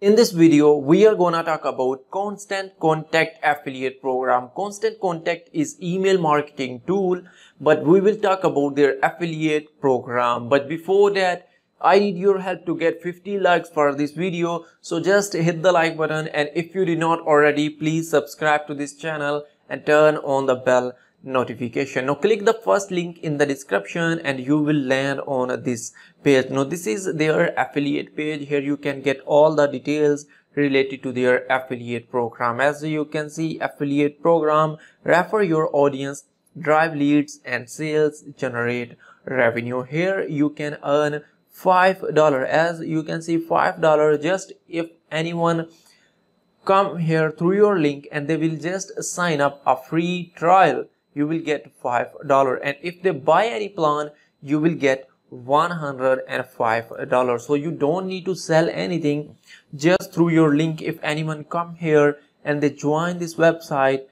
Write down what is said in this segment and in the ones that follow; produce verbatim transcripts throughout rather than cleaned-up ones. In this video, we are gonna talk about Constant Contact affiliate program. Constant Contact is email marketing tool, but we will talk about their affiliate program. But before that, I need your help to get fifty likes for this video. So just hit the like button, and if you did not already, please subscribe to this channel and turn on the bell notification. Now click the first link in the description and you will land on this page. Now this is their affiliate page. Here you can get all the details related to their affiliate program. As you can see, affiliate program, refer your audience, drive leads and sales, generate revenue. Here you can earn five dollars. As you can see, five dollars just if anyone come here through your link and they will just sign up a free trial, you will get five dollars, and if they buy any plan, you will get one hundred five dollars. So you don't need to sell anything, just through your link. If anyone come here and they join this website,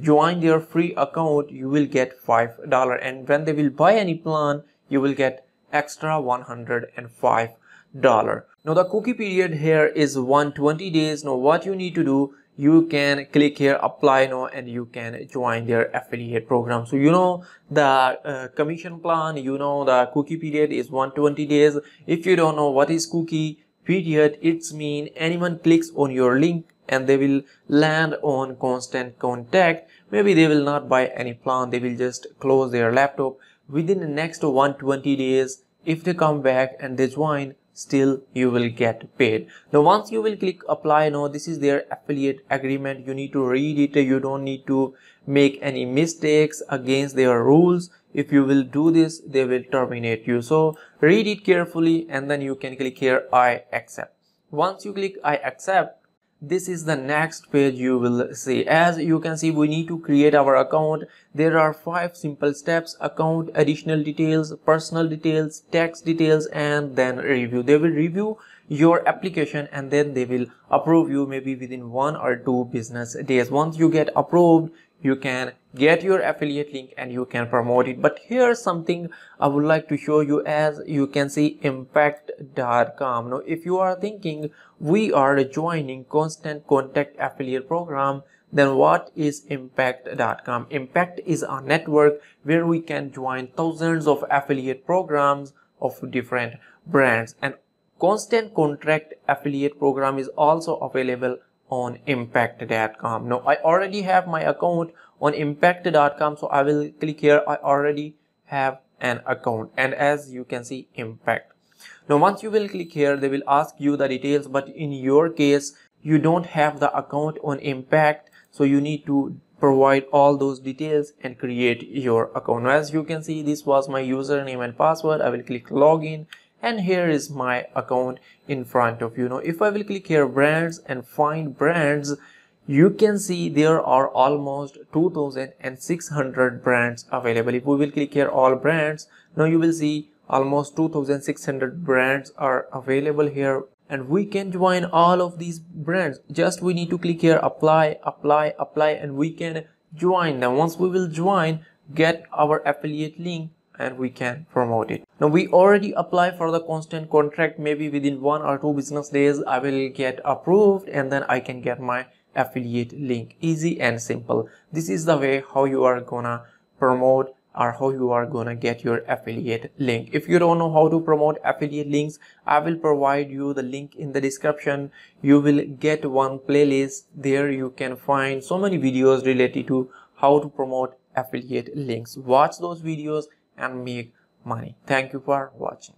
join their free account, you will get five dollars, and when they will buy any plan, you will get extra one hundred five dollars. Now the cookie period here is one hundred twenty days. Now what you need to do, you can click here apply now and you can join their affiliate program. So you know the uh, commission plan, you know the cookie period is one hundred twenty days. If you don't know what is cookie period, it's mean anyone clicks on your link and they will land on Constant Contact. Maybe they will not buy any plan, they will just close their laptop within the next one hundred twenty days. If they come back and they join, still you will get paid. Now once you will click apply, now this is their affiliate agreement. You need to read it, you don't need to make any mistakes against their rules. If you will do this, they will terminate you. So read it carefully and then you can click here I accept. Once you click I accept, this is the next page you will see. As you can see, we need to create our account. There are five simple steps: account, additional details, personal details, tax details, and then review. They will review your application and then they will approve you maybe within one or two business days. Once you get approved, you can get your affiliate link and you can promote it. But here's something I would like to show you. As you can see, impact dot com. Now if you are thinking we are joining Constant Contact affiliate program, then what is impact dot com? Impact is a network where we can join thousands of affiliate programs of different brands, and Constant Contact affiliate program is also available on impact dot com. Now I already have my account on impact dot com, so I will click here I already have an account, and as you can see, impact. Now once you will click here, they will ask you the details, but in your case you don't have the account on impact, so you need to provide all those details and create your account. Now as you can see, this was my username and password. I will click login and here is my account in front of you. Now if I will click here brands and find brands, you can see there are almost two thousand six hundred brands available. If we will click here all brands, now you will see almost two thousand six hundred brands are available here, and we can join all of these brands. Just we need to click here apply, apply, apply, and we can join them. Once we will join, get our affiliate link and we can promote it. Now we already apply for the Constant Contact. Maybe within one or two business days I will get approved and then I can get my affiliate link. Easy and simple. This is the way how you are gonna promote or how you are gonna get your affiliate link. If you don't know how to promote affiliate links, I will provide you the link in the description. You will get one playlist. There you can find so many videos related to how to promote affiliate links. Watch those videos and make money. Thank you for watching.